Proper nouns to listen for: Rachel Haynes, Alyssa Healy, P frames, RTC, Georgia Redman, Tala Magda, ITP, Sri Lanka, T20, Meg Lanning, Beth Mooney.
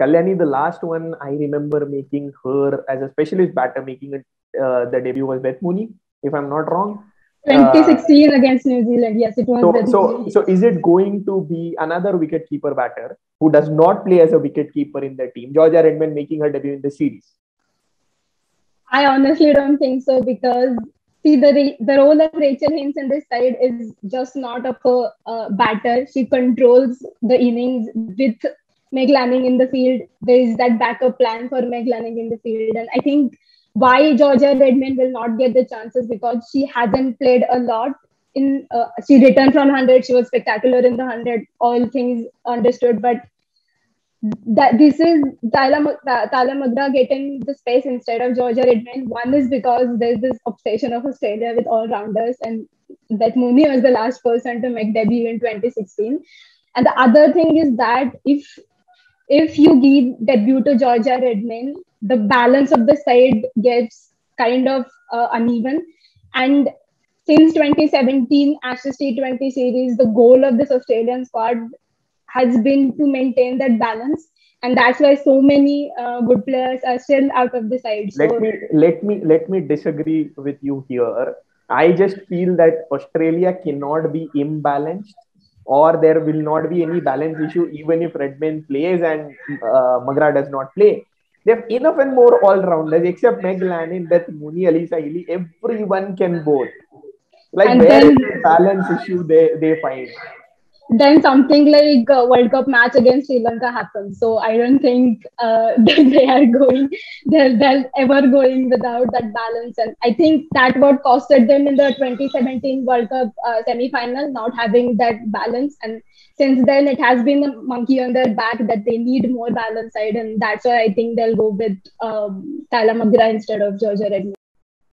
Kalyani, the last one I remember making her as a specialist batter, making it the debut was Beth Mooney, if I'm not wrong. 2016 against New Zealand, yes, it was. So is it going to be another wicketkeeper batter who does not play as a wicketkeeper in the team? Georgia Redman making her debut in the series. I honestly don't think so, because see, the role of Rachel Haynes in this side is just not of a batter. She controls the innings with Meg Lanning in the field. There is that backup plan for Meg Lanning in the field, and I think why Georgia Redman will not get the chances because she hasn't played a lot. She returned from 100. She was spectacular in the 100, all things understood. But that this is Tala Magda getting the space instead of Georgia Redman. One is because there's this obsession of Australia with all-rounders, and Beth Mooney was the last person to make debut in 2016. And the other thing is that if you give debut to Georgia Redman, the balance of the side gets kind of uneven. And since 2017 Ashes T20 series, the goal of this Australian squad has been to maintain that balance. And that's why so many good players are still out of the side. Let me disagree with you here. I just feel that Australia cannot be imbalanced, or there will not be any balance issue even if Redman plays and Maghira does not play. They have enough and more all-rounders except Meg Lanning, Beth Mooney, Alyssa Healy. Everyone can bowl. Like, where is the balance issue they find? Then something like a World Cup match against Sri Lanka happens. So I don't think they're ever going without that balance. And I think that what costed them in the 2017 World Cup semi-final, not having that balance. And since then, it has been a monkey on their back that they need more balance side. And that's why I think they'll go with Tala Magda instead of Georgia Redman.